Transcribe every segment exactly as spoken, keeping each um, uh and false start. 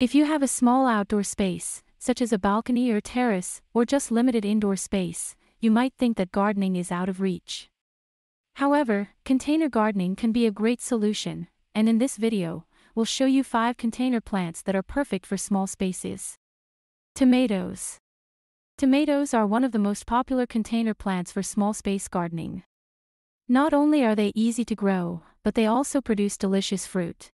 If you have a small outdoor space, such as a balcony or terrace, or just limited indoor space, you might think that gardening is out of reach. However, container gardening can be a great solution, and in this video, we'll show you five container plants that are perfect for small spaces. Tomatoes. Tomatoes are one of the most popular container plants for small space gardening. Not only are they easy to grow, but they also produce delicious fruit.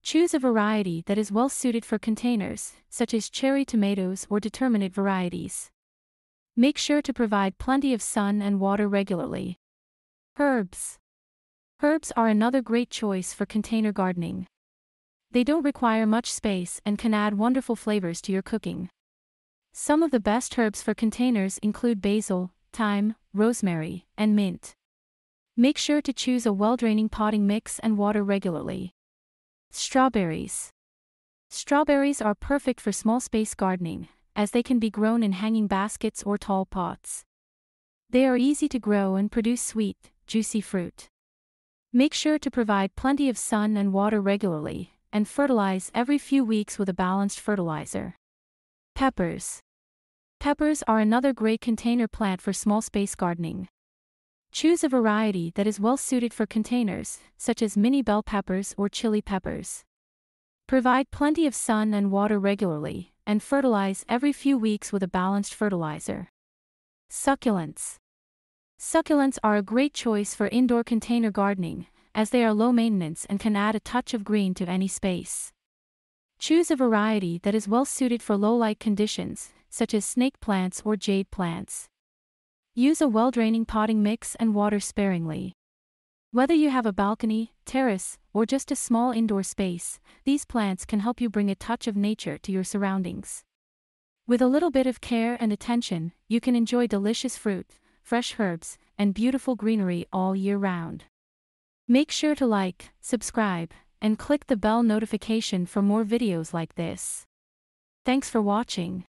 Choose a variety that is well suited for containers, such as cherry tomatoes or determinate varieties. Make sure to provide plenty of sun and water regularly. Herbs. Herbs are another great choice for container gardening. They don't require much space and can add wonderful flavors to your cooking. Some of the best herbs for containers include basil, thyme, rosemary, and mint. Make sure to choose a well-draining potting mix and water regularly. Strawberries. Strawberries are perfect for small space gardening, as they can be grown in hanging baskets or tall pots. They are easy to grow and produce sweet, juicy fruit. Make sure to provide plenty of sun and water regularly, and fertilize every few weeks with a balanced fertilizer. Peppers. Peppers are another great container plant for small space gardening. Choose a variety that is well suited for containers, such as mini bell peppers or chili peppers. Provide plenty of sun and water regularly, and fertilize every few weeks with a balanced fertilizer. Succulents. Succulents are a great choice for indoor container gardening, as they are low maintenance and can add a touch of green to any space. Choose a variety that is well suited for low light conditions, such as snake plants or jade plants. Use a well-draining potting mix and water sparingly. Whether you have a balcony, terrace, or just a small indoor space, these plants can help you bring a touch of nature to your surroundings. With a little bit of care and attention, you can enjoy delicious fruit, fresh herbs, and beautiful greenery all year round. Make sure to like, subscribe, and click the bell notification for more videos like this. Thanks for watching.